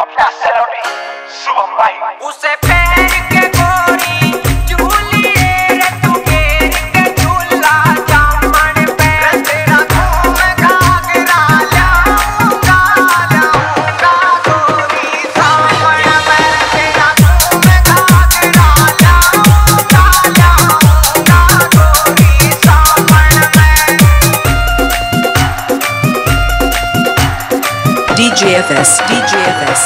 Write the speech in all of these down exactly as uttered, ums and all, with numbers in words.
D J F S, D J F S, D J F S.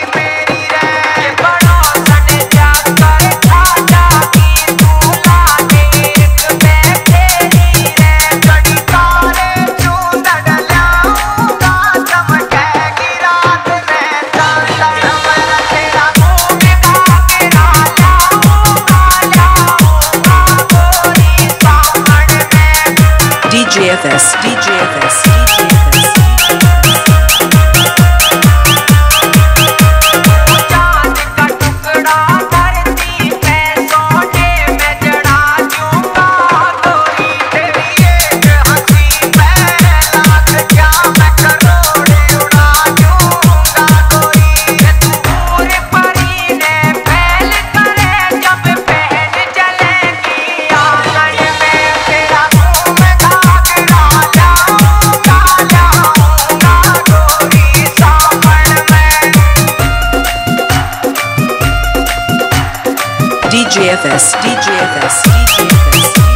D J F S, D J F S, D J F S. D J F S, D J F S, D J F S.